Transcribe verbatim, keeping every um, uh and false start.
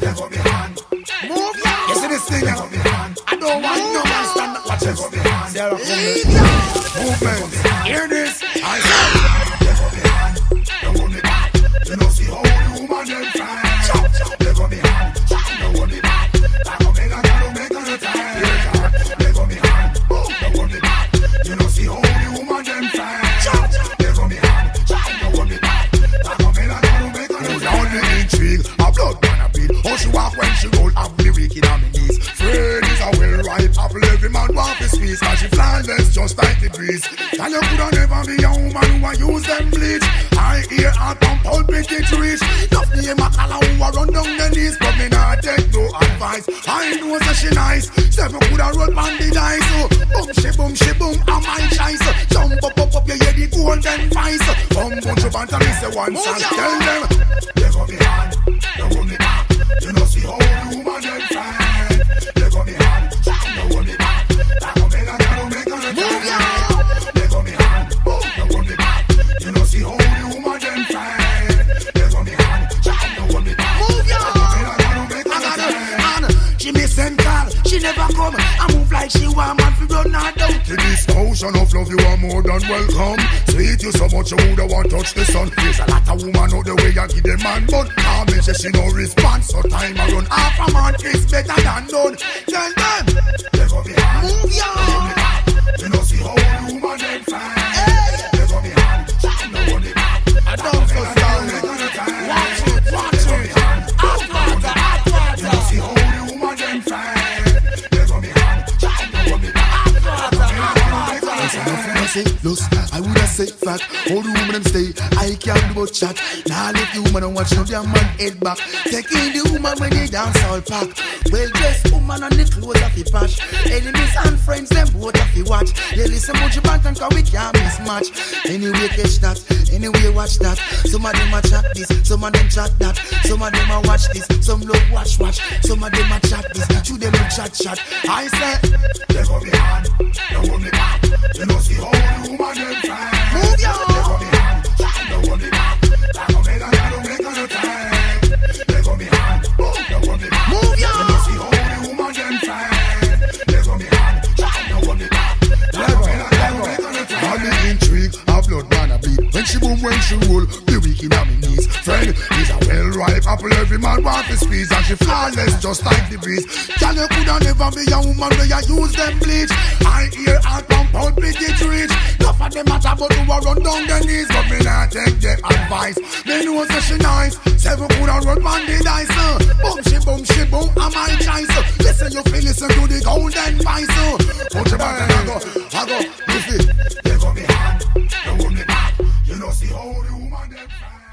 Leggo Mi Hand. You see this thing? Leggo Mi Hand. I don't want no man stand up. Watch Leggo Mi Hand. Movement. Hear this? I say Leggo Mi Hand. Leggo Mi Hand. You know see how the woman them fine. Leggo Mi Hand. Leggo Mi Hand. Like Omega, gotta make her a time. Leggo Mi Hand. Leggo Mi Hand. You know see how the woman them fine. Leggo Mi Hand. Leggo Mi Hand. Like Omega, gotta make her a time. Down the intrigue, a blood. How she walk when she roll up the wicked on me knees. Fred is a well ripe apple, every man walk his squeeze. Cause she flawless just like the breeze. Tell you coulda never be a woman who a use them bleach. I hear her from pulpit it reach. Tough me a macala who a run down the knees. But me nah take no advice, I know that she nice. Step up coulda roll on the dice. Boom she boom she boom a my choice. Jump up up up you hear the golden voice. Come bunch of banter me say once and tell them Leggo Mi Hand, Leggo Mi Hand. You know see how the woman them fine. Leggo Mi Hand, Leggo Mi Hand. Like Omega, gotta make her a time. Leggo Mi Hand, Leggo Mi Hand. You know see how the woman them fine. Leggo Mi Hand, Leggo Mi Hand. Move ya. Like Omega, gotta make her a time. I got her. She miss and call, she never come. I move like she want man to run her down. To this ocean of love, you are more than welcome. Sweet you so much, you woulda want touch the sun. There's a lot of woman out the way and give them man but. She she no response, so time I run. Half a man is better than none. Tell them, Leggo Mi Hand. Move ya. You know see how the woman them fine. Leggo Mi Hand. Leggo Mi Hand. I don't feel sorry. Watch it, watch it. Hot water, hot water. You know see how the woman them fine. Leggo Mi Hand. Leggo Mi Hand. Hot water, hot water. I say lost, I woulda say fact. All the woman them stay, I can't do but chat. Now nah, let the woman and watch no damn man head back. Take in the woman when they dance all pack. Well dressed woman and the clothes off the patch. Enemies and friends them both off the watch. They listen much about and cause we can't mismatch. Anyway catch that, anyway watch that. Some of them a chat this, some of them chat that. Some of them a watch this, some love watch watch. Some of them a chat this, two them a chat chat. I say Leggo Mi Hand, Leggo Mi Hand. You know see how the woman them fine. Move ya. Leggo Mi Hand, Leggo Mi Hand. Like Omega, gotta make her a time. Leggo Mi Hand, Leggo Mi Hand. Move ya. You know see how the woman them fine. Leggo Mi Hand, Leggo Mi Hand. Like Omega, gotta make her a time. All the intrigue, her blood man a bleed. When she boom, when she roll, the wicked on me knees. Friend, he's a well ripe apple, every man want to squeeze. And she flawless just like the breeze. Girl, you coulda never be a woman where you use them bleach. I hear her compound picket reach. Tough at the matter but you a run down the knees. But me nah take them advice. Me know say she nice. Seven coulda run man the dice. Boom she boom she boom a my choice. Listen you fi listen to the golden voice. Punch your back and I go, I go, you fi. Leggo Mi Hand, Leggo Mi Hand. You know see how the woman them.